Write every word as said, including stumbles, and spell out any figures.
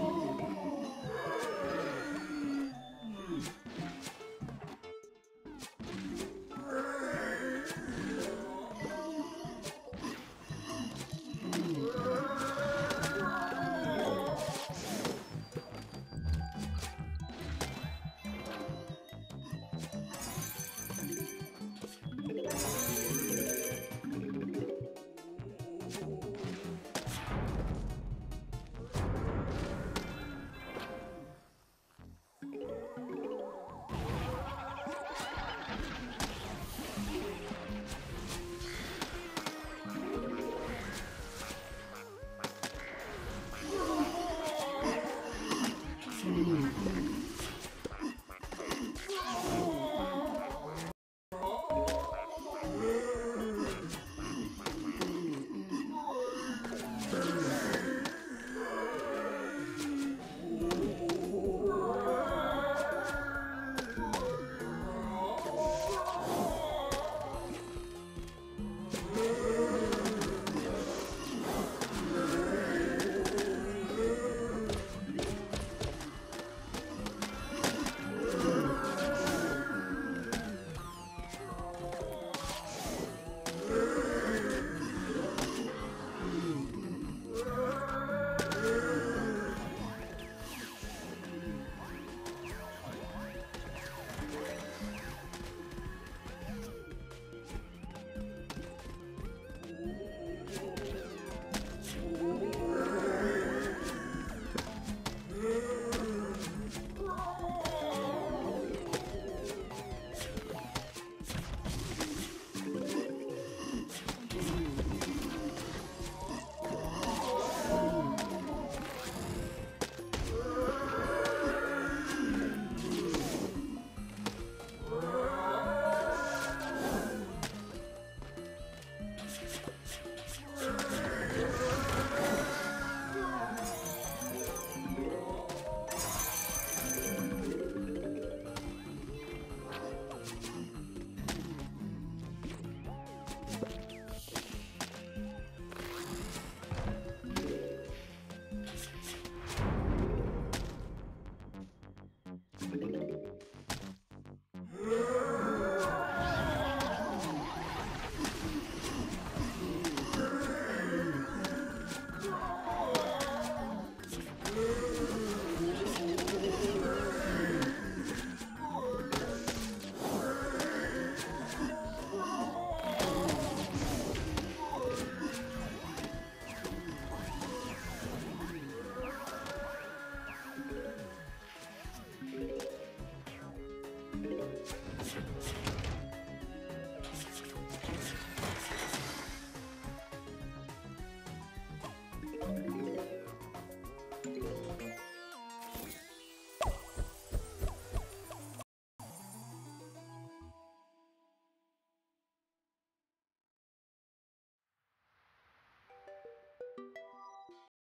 Oh!